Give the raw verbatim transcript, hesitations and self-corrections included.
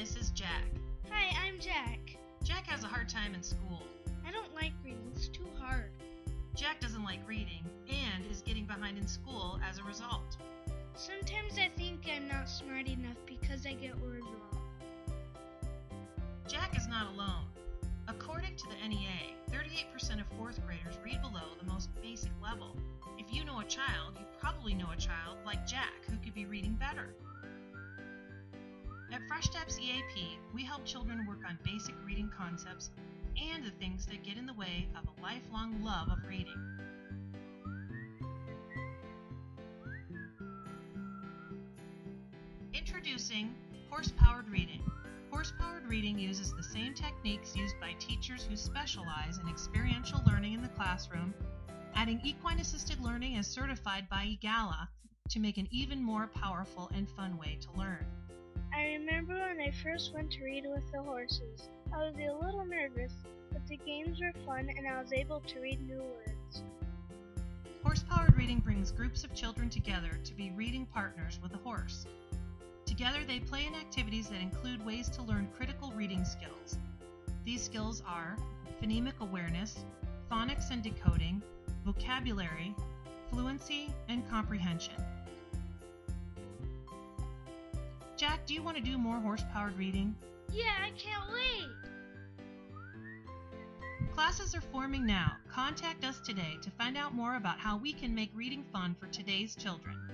this is Jack. Hi, I'm Jack. Jack has a hard time in school. I don't like reading. It's too hard. Jack doesn't like reading and is getting behind in school as a result. Sometimes I think I'm not smart enough because I get words wrong. Jack is not alone. According to the N E A, thirty-eight percent of fourth graders read below the most basic level. If you know a child, you probably know a child like Jack who could be reading better. At Fresh Steps E A P, we help children work on basic reading concepts and the things that get in the way of a lifelong love of reading. Introducing Horse-Powered Reading. Horse-Powered Reading uses the same techniques used by teachers who specialize in experiential learning in the classroom, adding equine-assisted learning as certified by EGALA to make an even more powerful and fun way to learn. I remember when I first went to read with the horses. I was a little nervous, but the games were fun and I was able to read new words. Horse-Powered Reading brings groups of children together to be reading partners with a horse. Together they play in activities that include ways to learn critical reading skills. These skills are phonemic awareness, phonics and decoding, vocabulary, fluency, and comprehension. Jack, do you want to do more horse-powered reading? Yeah, I can't wait! Classes are forming now. Contact us today to find out more about how we can make reading fun for today's children.